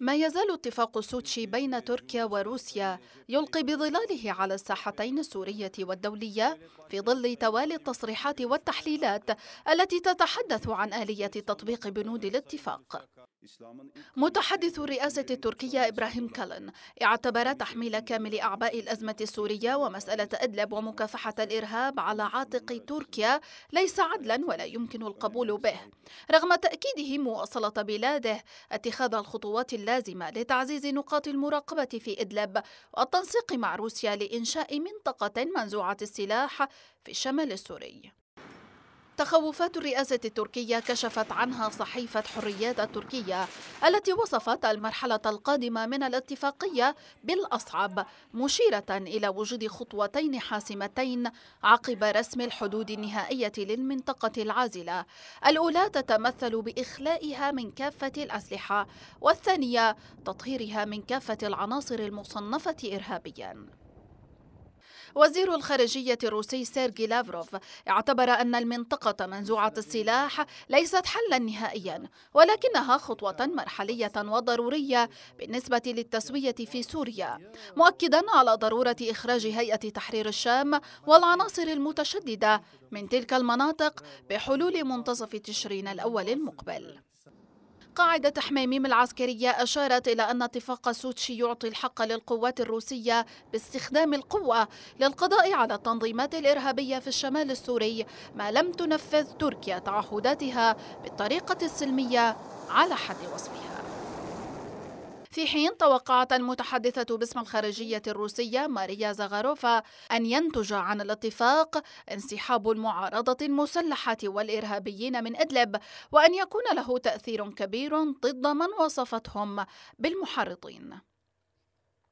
ما يزال اتفاق سوتشي بين تركيا وروسيا يلقي بظلاله على الساحتين السورية والدولية في ظل توالي التصريحات والتحليلات التي تتحدث عن آلية تطبيق بنود الاتفاق. متحدث الرئاسة التركية إبراهيم كالين اعتبر تحميل كامل أعباء الأزمة السورية ومسألة إدلب ومكافحة الإرهاب على عاتق تركيا ليس عدلا ولا يمكن القبول به، رغم تأكيده مواصلة بلاده اتخاذ الخطوات اللازمة لتعزيز نقاط المراقبة في إدلب والتنسيق مع روسيا لإنشاء منطقة منزوعة السلاح في الشمال السوري. تخوفات الرئاسة التركية كشفت عنها صحيفة حريات التركية التي وصفت المرحلة القادمة من الاتفاقية بالأصعب، مشيرة إلى وجود خطوتين حاسمتين عقب رسم الحدود النهائية للمنطقة العازلة، الأولى تتمثل بإخلائها من كافة الأسلحة، والثانية تطهيرها من كافة العناصر المصنفة إرهابياً. وزير الخارجية الروسي سيرجي لافروف اعتبر أن المنطقة منزوعة السلاح ليست حلا نهائيا، ولكنها خطوة مرحلية وضرورية بالنسبة للتسوية في سوريا، مؤكدا على ضرورة إخراج هيئة تحرير الشام والعناصر المتشددة من تلك المناطق بحلول منتصف تشرين الأول المقبل. قاعدة حميميم العسكرية أشارت إلى أن اتفاق سوتشي يعطي الحق للقوات الروسية باستخدام القوة للقضاء على التنظيمات الإرهابية في الشمال السوري ما لم تنفذ تركيا تعهداتها بالطريقة السلمية على حد وصفها. في حين توقعت المتحدثة باسم الخارجية الروسية ماريا زاغاروفا أن ينتج عن الاتفاق انسحاب المعارضة المسلحة والإرهابيين من إدلب، وأن يكون له تأثير كبير ضد من وصفتهم بالمحرضين.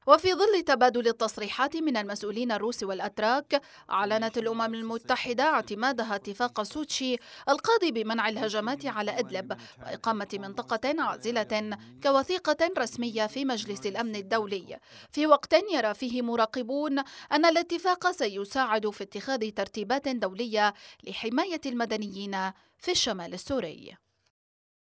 وفي ظل تبادل التصريحات من المسؤولين الروس والأتراك، أعلنت الأمم المتحدة اعتمادها اتفاق سوتشي القاضي بمنع الهجمات على إدلب وإقامة منطقة عازلة كوثيقة رسمية في مجلس الأمن الدولي، في وقت يرى فيه مراقبون أن الاتفاق سيساعد في اتخاذ ترتيبات دولية لحماية المدنيين في الشمال السوري.